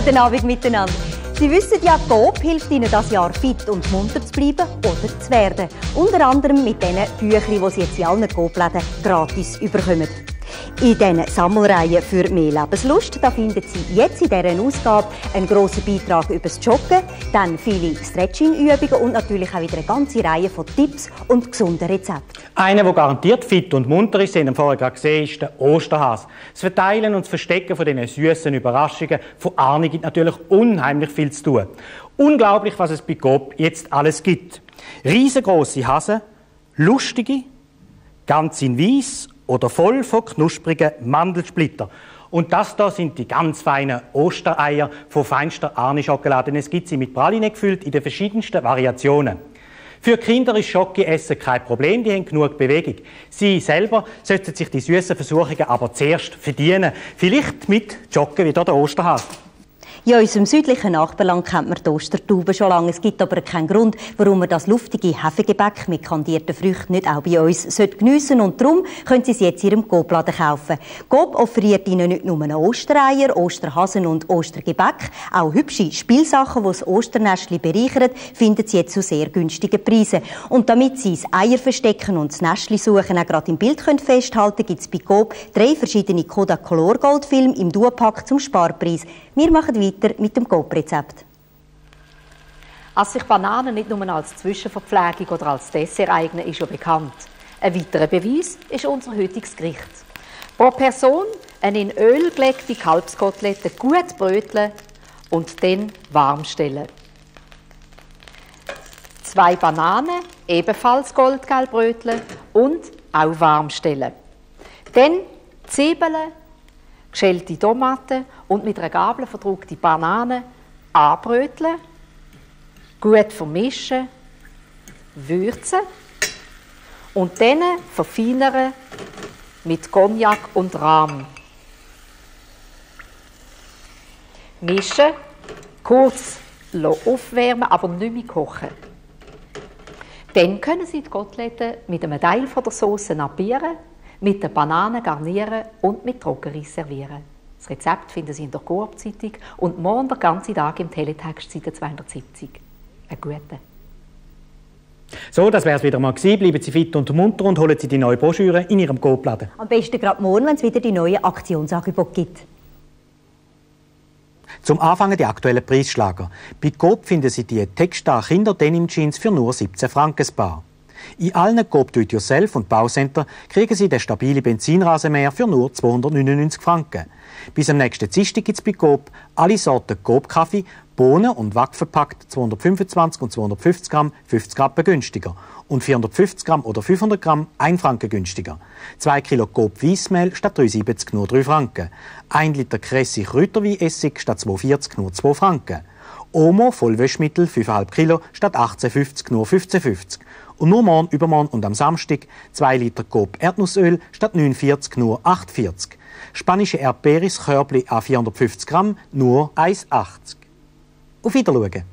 Guten Abend miteinander. Sie wissen ja, Coop hilft Ihnen das Jahr fit und munter zu bleiben oder zu werden. Unter anderem mit den Büchern, die Sie jetzt in allen Coop-Läden gratis bekommen. In diesen Sammelreihen für mehr Lebenslust da finden Sie jetzt in dieser Ausgabe einen grossen Beitrag über das Joggen, dann viele Stretching-Übungen und natürlich auch wieder eine ganze Reihe von Tipps und gesunden Rezepten. Einer, der garantiert fit und munter ist, den wir vorher gerade gesehen haben, ist der Osterhase. Das Verteilen und das Verstecken von diesen süßen Überraschungen von Arni gibt natürlich unheimlich viel zu tun. Unglaublich, was es bei Coop jetzt alles gibt. Riesengroße Hasen, lustige, ganz in Weiß oder voll von knusprigen Mandelsplitter. Und das hier sind die ganz feinen Ostereier von feinster Arni-Schokolade. Es gibt sie mit Praline gefüllt in den verschiedensten Variationen. Für Kinder ist Schoki-Essen kein Problem, die haben genug Bewegung. Sie selber sollten sich die süßen Versuchungen aber zuerst verdienen. Vielleicht mit Joggen wie der Osterhase. In unserem südlichen Nachbarland kennt man die Ostertauben schon lange. Es gibt aber keinen Grund, warum man das luftige Hefegebäck mit kandierten Früchten nicht auch bei uns geniessen sollte. Und darum können Sie es jetzt in Ihrem Coop-Laden kaufen. Coop offeriert Ihnen nicht nur Ostereier, Osterhasen und Ostergebäck. Auch hübsche Spielsachen, die das Osternestli bereichern, finden Sie jetzt zu sehr günstigen Preisen. Und damit Sie das Eierverstecken und das Nestli suchen auch gerade im Bild festhalten können, gibt es bei Coop 3 verschiedene Kodak Color Gold Filme im Duopack zum Sparpreis. Wir machen weiter mit dem Coop-Rezept. Dass sich Bananen nicht nur als Zwischenverpflegung oder als Dessert eignen, ist ja bekannt. Ein weiterer Beweis ist unser heutiges Gericht. Pro Person eine in Öl gelegte Kalbskotelette gut bröteln und dann warm stellen. 2 Bananen ebenfalls goldgelb bröteln und auch warm stellen. Dann Zwiebeln, geschälte Tomaten und mit einer Gabel verdruckte Bananen anbröteln, gut vermischen, würzen und dann verfeinern mit Cognac und Rahm. Mischen, kurz aufwärmen, aber nicht mehr kochen. Dann können Sie die Koteletten mit einem Teil von der Sauce napieren, mit den Bananen garnieren und mit Trockenreis servieren. Das Rezept finden Sie in der Coop-Zeitung und morgen den ganzen Tag im Teletext Seite 270. Einen guten. So, das wär's wieder mal gewesen. Bleiben Sie fit und munter und holen Sie die neue Broschüre in Ihrem Coop-Laden. Am besten gerade morgen, wenn es wieder die neuen Aktionsangebote gibt. Zum Anfangen die aktuellen Preisschlager. Bei Coop finden Sie die Textar Kinder-Denim-Jeans für nur 17 Franken das Paar. In allen Coop Do-it-yourself und Baucenter kriegen Sie den stabile Benzinrasenmäher für nur 299 Franken. Bis am nächsten Dienstag gibt es bei Coop alle Sorten Coop-Kaffee, Bohnen und Wack verpackt 225 und 250 Gramm 50 Rappen günstiger und 450 Gramm oder 500 Gramm 1 Franken günstiger. 2 Kilo Coop Weissmehl statt 3,70 nur 3 Franken. 1 Liter Kressig-Rüterwein-Essig statt 2,40 nur 2 Franken. Omo Vollwäschmittel 5,5 Kilo statt 18,50 nur 15,50. Und nur morgen, übermorgen und am Samstag 2 Liter Coop Erdnussöl statt 49 nur 8,40. Spanische Erdbeeris Körbli a 450 Gramm nur 1,80. Auf Wiedersehen.